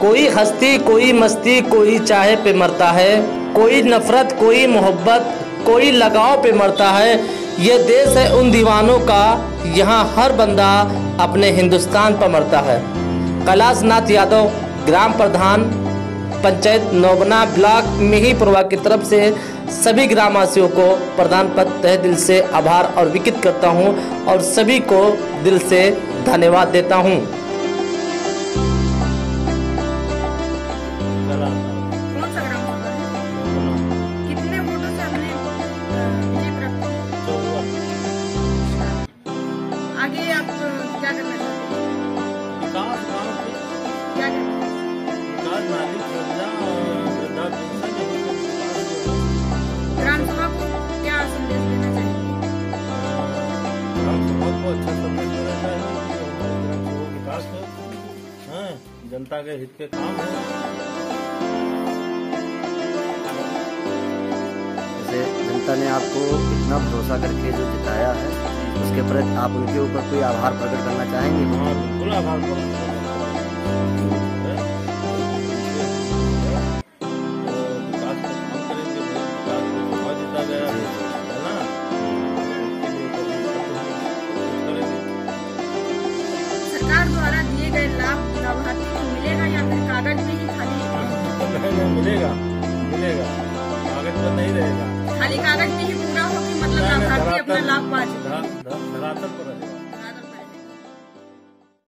कोई हस्ती कोई मस्ती कोई चाहे पे मरता है, कोई नफरत कोई मोहब्बत कोई लगाव पे मरता है। ये देश है उन दीवानों का, यहाँ हर बंदा अपने हिंदुस्तान पर मरता है। कैलाश नाथ यादव, ग्राम प्रधान, पंचायत नौबना, ब्लॉक मिहिपुरवा की तरफ से सभी ग्रामवासियों को प्रधान पद तहे दिल से आभार और विकित करता हूँ और सभी को दिल से धन्यवाद देता हूँ। आगे आप क्या करना चाहते हैं? विकास गाँव में क्या करना विकास नाली योजना और वृद्धा पेंशन। ग्राम सभा को क्या संदेश देना चाहिए? ग्राम सभा को अच्छा संदेश देना चाहिए, ग्राम सभा विकास हो, जनता के हित के काम हो। जैसे जनता ने आपको इतना भरोसा करके जो जिताया है, उसके प्रति आप उनके ऊपर कोई आभार प्रकट करना चाहेंगे? हाँ, बिल्कुल आभार प्रकट सरकार द्वारा दिए गए लाभ लाभार्थी को मिलेगा या फिर कागज में ही खाली मिलेगा? मिलेगा, कागज पर नहीं रहेगा, खाली कागज में ही पूरा हो कि मतलब लाभार्थी अपना लाभ पा चुका।